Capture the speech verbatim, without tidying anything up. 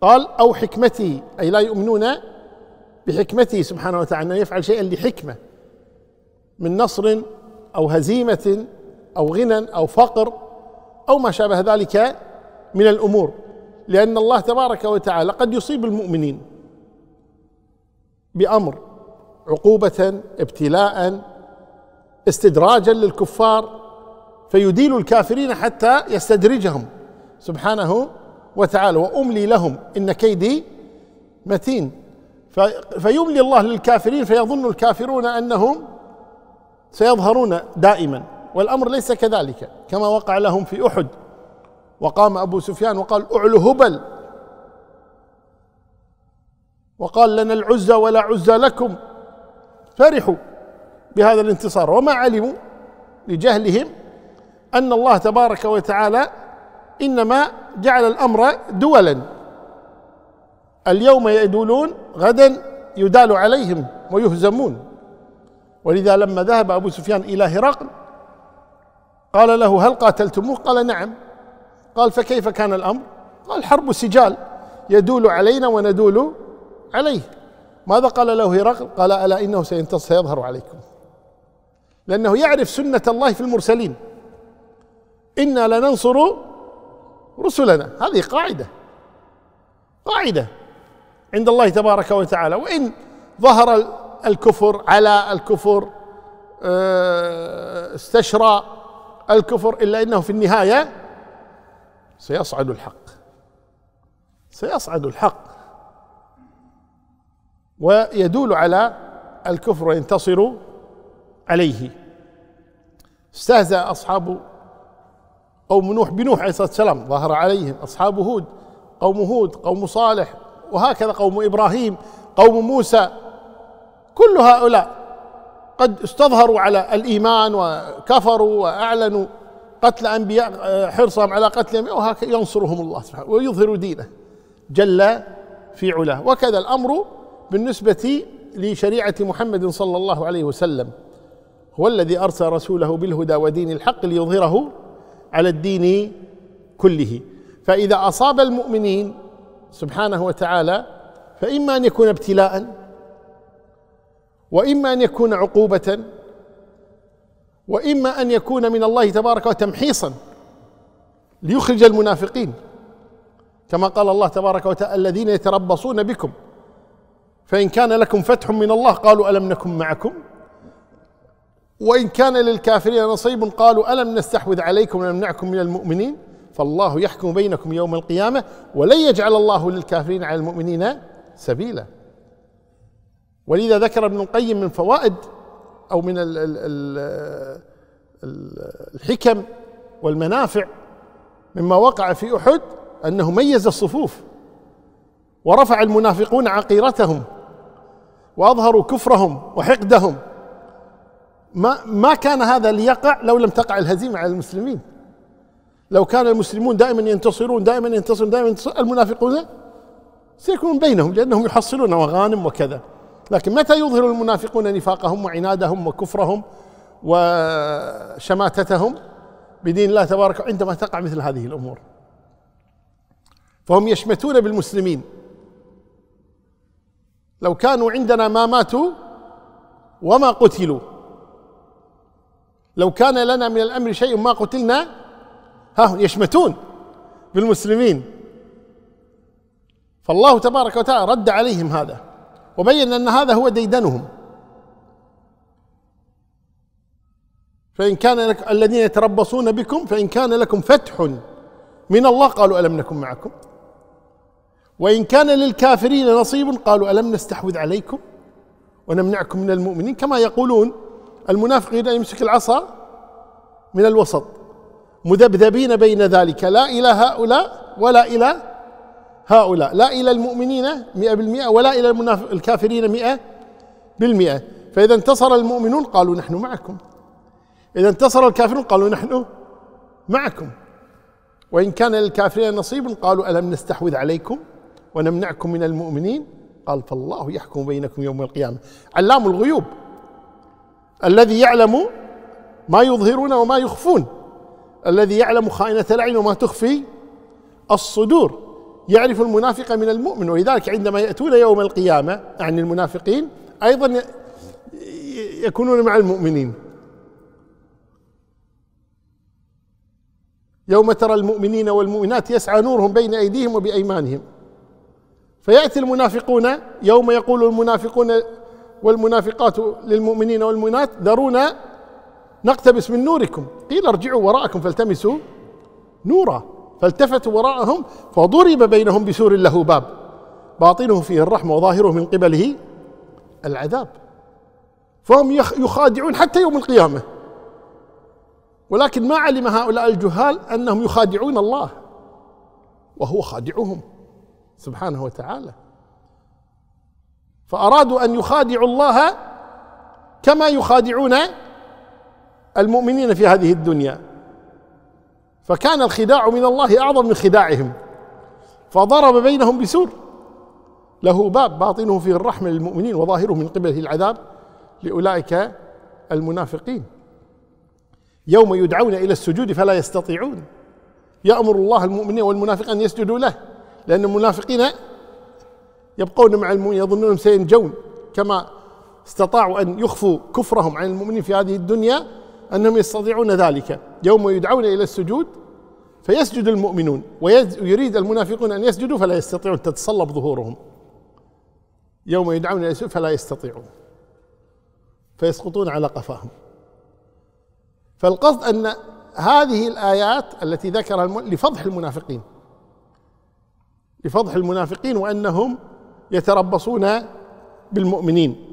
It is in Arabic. قال أو حكمته، أي لا يؤمنون بحكمته سبحانه وتعالى، أن يفعل شيئا لحكمة من نصر أو هزيمة أو غنى أو فقر أو ما شابه ذلك من الأمور، لأن الله تبارك وتعالى قد يصيب المؤمنين بأمر عقوبة، ابتلاء، استدراجا للكفار، فيديل الكافرين حتى يستدرجهم سبحانه وتعالى، وأملي لهم إن كيدي متين. فيملي الله للكافرين فيظن الكافرون أنهم سيظهرون دائما، والأمر ليس كذلك، كما وقع لهم في أحد، وقام أبو سفيان وقال أعلو هبل، وقال لنا العزى ولا عزى لكم، فرحوا بهذا الانتصار، وما علموا لجهلهم أن الله تبارك وتعالى إنما جعل الأمر دولا، اليوم يدولون غدا يدال عليهم ويهزمون. ولذا لما ذهب أبو سفيان إلى هرقل قال له هل قاتلتموه؟ قال نعم. قال فكيف كان الأمر؟ قال حرب سجال، يدول علينا وندول عليه. ماذا قال له هرقل؟ قال ألا إنه سينتصر، سيظهر عليكم، لأنه يعرف سنة الله في المرسلين، إنا لننصر رسلنا، هذه قاعدة قاعدة عند الله تبارك وتعالى. وإن ظهر الكفر على الكفر، استشرى الكفر، إلا إنه في النهاية سيصعد الحق، سيصعد الحق ويدول على الكفر وينتصر عليه. استهزأ أصحاب قوم نوح بنوح عليه الصلاة والسلام، ظهر عليهم. أصحاب هود، قوم هود، قوم صالح، وهكذا قوم إبراهيم، قوم موسى، كل هؤلاء قد استظهروا على الإيمان وكفروا وأعلنوا قتل أنبياء، حرصهم على قتل أنبياء، وهكذا ينصرهم الله سبحانه ويظهر دينه جل في علاه. وكذا الأمر بالنسبة لشريعة محمد صلى الله عليه وسلم، هو الذي أرسل رسوله بالهدى ودين الحق ليظهره على الدين كله. فإذا أصاب المؤمنين سبحانه وتعالى فإما أن يكون ابتلاء، وإما أن يكون عقوبة، وإما أن يكون من الله تبارك وتعالى تمحيصا ليخرج المنافقين، كما قال الله تبارك وتعالى الذين يتربصون بكم فإن كان لكم فتح من الله قالوا ألم نكن معكم، وإن كان للكافرين نصيب قالوا ألم نستحوذ عليكم ونمنعكم من المؤمنين، فالله يحكم بينكم يوم القيامة ولن يجعل الله للكافرين على المؤمنين سبيلا. ولذا ذكر ابن القيم من فوائد أو من ال ال ال الحكم والمنافع مما وقع في أحد أنه ميز الصفوف، ورفع المنافقون عقيرتهم، وأظهروا كفرهم وحقدهم، ما ما كان هذا ليقع لو لم تقع الهزيمة على المسلمين. لو كان المسلمون دائما ينتصرون دائما ينتصرون دائما ينتصرون، المنافقون سيكونون بينهم لأنهم يحصلون مغانم وكذا. لكن متى يظهر المنافقون نفاقهم وعنادهم وكفرهم وشماتتهم بدين الله تبارك وتعالى؟ عندما تقع مثل هذه الأمور، فهم يشمتون بالمسلمين. لو كانوا عندنا ما ماتوا وما قتلوا، لو كان لنا من الأمر شيء ما قتلنا، ها هم يشمتون بالمسلمين. فالله تبارك وتعالى رد عليهم هذا وبين أن هذا هو ديدنهم. فإن كان لك الذين يتربصون بكم فإن كان لكم فتح من الله قالوا ألم نكن معكم، وإن كان للكافرين نصيب قالوا ألم نستحوذ عليكم ونمنعكم من المؤمنين، كما يقولون المنافقين يمسك العصا من الوسط، مذبذبين بين ذلك، لا إلى هؤلاء ولا إلى هؤلاء، لا إلى المؤمنين مئة بالمئة ولا إلى الكافرين مئة بالمئة. فإذا انتصر المؤمنون قالوا نحن معكم، إذا انتصر الكافرون قالوا نحن معكم، وإن كان للكافرين نصيب قالوا ألم نستحوذ عليكم ونمنعكم من المؤمنين، قال فالله يحكم بينكم يوم القيامة. علام الغيوب الذي يعلم ما يظهرون وما يخفون، الذي يعلم خائنة الأعين وما تخفي الصدور، يعرف المنافق من المؤمن. ولذلك عندما يأتون يوم القيامة عن المنافقين أيضا يكونون مع المؤمنين. يوم ترى المؤمنين والمؤمنات يسعى نورهم بين أيديهم وبأيمانهم. فيأتي المنافقون يوم يقول المنافقون والمنافقات للمؤمنين والمؤمنات ذرونا نقتبس من نوركم، قيل ارجعوا وراءكم فالتمسوا نورا. فالتفتوا وراءهم فضرب بينهم بسور له باب باطنه فيه الرحمة وظاهره من قبله العذاب. فهم يخادعون حتى يوم القيامة، ولكن ما علم هؤلاء الجهال أنهم يخادعون الله وهو خادعهم سبحانه وتعالى. فأرادوا أن يخادعوا الله كما يخادعون المؤمنين في هذه الدنيا، فكان الخداع من الله أعظم من خداعهم. فضرب بينهم بسور له باب باطنه فيه الرحمة للمؤمنين وظاهره من قبله العذاب لأولئك المنافقين. يوم يدعون إلى السجود فلا يستطيعون، يأمر الله المؤمنين والمنافقين أن يسجدوا له، لأن المنافقين يبقون مع المؤمنين يظنونهم سينجون، كما استطاعوا أن يخفوا كفرهم عن المؤمنين في هذه الدنيا أنهم يستطيعون ذلك. يوم يدعون إلى السجود فيسجد المؤمنون ويريد المنافقون أن يسجدوا فلا يستطيعون، تتصلب ظهورهم. يوم يدعون إلى السجود فلا يستطيعون فيسقطون على قفاهم. فالقصد أن هذه الآيات التي ذكرها لفضح المنافقين، لفضح المنافقين وأنهم يتربصون بالمؤمنين.